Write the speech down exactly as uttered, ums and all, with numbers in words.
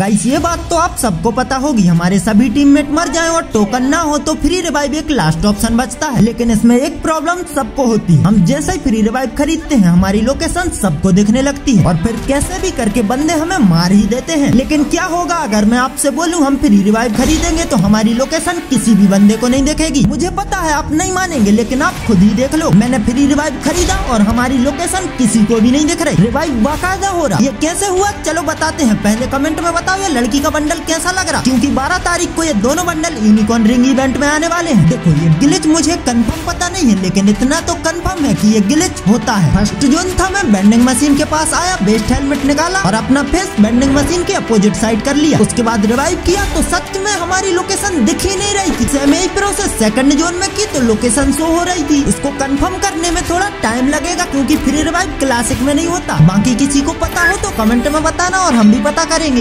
Guys ये बात तो आप सबको पता होगी, हमारे सभी टीममेट मर जाएं और टोकन ना हो तो फ्री रिवाइव एक लास्ट ऑप्शन बचता है। लेकिन इसमें एक प्रॉब्लम सबको होती है, हम जैसे ही फ्री रिवाइव खरीदते हैं हमारी लोकेशन सबको दिखने लगती है और फिर कैसे भी करके बंदे हमें मार ही देते हैं। लेकिन क्या होगा अगर मैं आपसे बोलूं हम फ्री रिवाइव खरीदेंगे तो हमारी लोकेशन किसी भी बंदे को नहीं दिखेगी? मुझे पता है आप नहीं मानेंगे, लेकिन आप खुद ही देख लो, मैंने फ्री रिवाइव खरीदा और हमारी लोकेशन किसी को भी नहीं दिख रही, रिवाइव बाकायदा हो रहा। ये कैसे हुआ चलो बताते हैं, पहले कमेंट में बताओ ये लड़की का बंडल कैसा लग रहा, क्योंकि बारह तारीख को ये दोनों बंडल यूनिकॉर्न रिंग इवेंट में आने वाले हैं। देखो ये ग्लिच मुझे कंफर्म पता नहीं है, लेकिन इतना तो कंफर्म है कि ये ग्लिच होता है। फर्स्ट जोन था, मैं बेंडिंग मशीन के पास आया, बेस्ट हेलमेट निकाला और अपना फेस बेंडिंग मशीन के अपोजिट साइड कर लिया। उसके बाद रिवाइव किया तो सच में हमारी लोकेशन दिख ही नहीं रही थी। सेम ही प्रोसेस सेकंड जोन में की तो लोकेशन शो हो रही थी। इसको कंफर्म करने में थोड़ा टाइम लगेगा क्योंकि फ्री रिवाइव क्लासिक में नहीं होता। बाकी किसी को पता हो तो कमेंट में बताना और हम भी पता करेंगे।